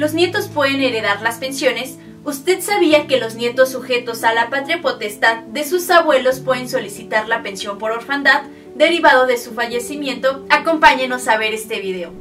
los nietos pueden heredar las pensiones. ¿Usted sabía que los nietos sujetos a la patria potestad de sus abuelos pueden solicitar la pensión por orfandad derivado de su fallecimiento? Acompáñenos a ver este video.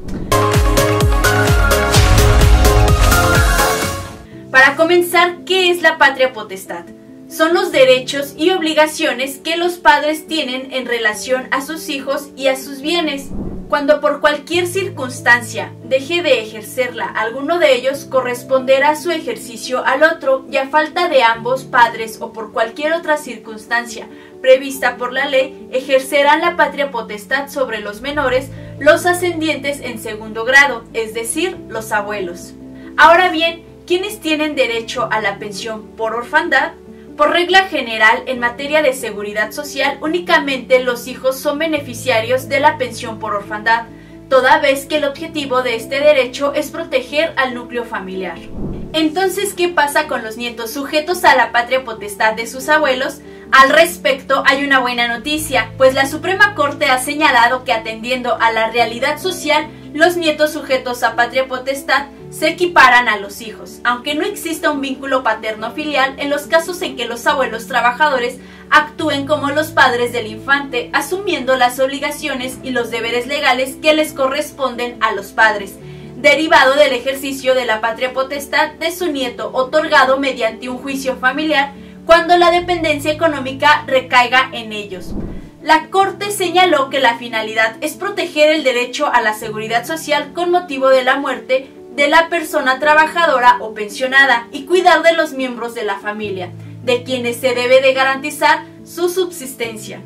Para comenzar, ¿qué es la patria potestad? Son los derechos y obligaciones que los padres tienen en relación a sus hijos y a sus bienes. Cuando por cualquier circunstancia deje de ejercerla alguno de ellos, corresponderá su ejercicio al otro, y a falta de ambos padres o por cualquier otra circunstancia prevista por la ley, ejercerán la patria potestad sobre los menores, los ascendientes en segundo grado, es decir, los abuelos. Ahora bien, ¿quiénes tienen derecho a la pensión por orfandad? Por regla general, en materia de seguridad social, únicamente los hijos son beneficiarios de la pensión por orfandad, toda vez que el objetivo de este derecho es proteger al núcleo familiar. Entonces, ¿qué pasa con los nietos sujetos a la patria potestad de sus abuelos? Al respecto, hay una buena noticia, pues la Suprema Corte ha señalado que, atendiendo a la realidad social, los nietos sujetos a patria potestad se equiparan a los hijos, aunque no exista un vínculo paterno-filial en los casos en que los abuelos trabajadores actúen como los padres del infante, asumiendo las obligaciones y los deberes legales que les corresponden a los padres, derivado del ejercicio de la patria potestad de su nieto otorgado mediante un juicio familiar cuando la dependencia económica recaiga en ellos. La Corte señaló que la finalidad es proteger el derecho a la seguridad social con motivo de la muerte de la persona trabajadora o pensionada y cuidar de los miembros de la familia, de quienes se debe de garantizar su subsistencia.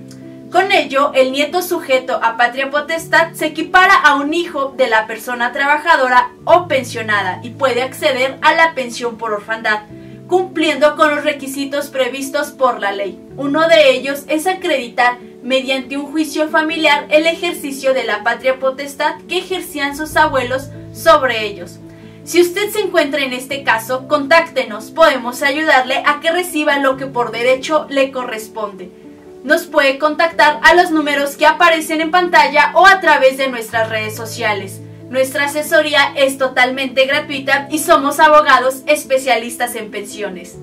Con ello, el nieto sujeto a patria potestad se equipara a un hijo de la persona trabajadora o pensionada y puede acceder a la pensión por orfandad, cumpliendo con los requisitos previstos por la ley. Uno de ellos es acreditar mediante un juicio familiar el ejercicio de la patria potestad que ejercían sus abuelos sobre ellos. Si usted se encuentra en este caso, contáctenos, podemos ayudarle a que reciba lo que por derecho le corresponde. Nos puede contactar a los números que aparecen en pantalla o a través de nuestras redes sociales. Nuestra asesoría es totalmente gratuita y somos abogados especialistas en pensiones.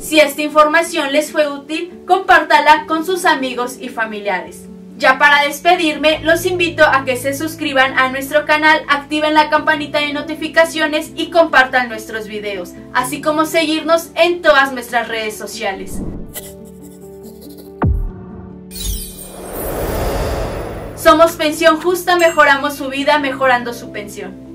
Si esta información les fue útil, compártala con sus amigos y familiares. Ya para despedirme, los invito a que se suscriban a nuestro canal, activen la campanita de notificaciones y compartan nuestros videos, así como seguirnos en todas nuestras redes sociales. Somos Pensión Justa, mejoramos su vida mejorando su pensión.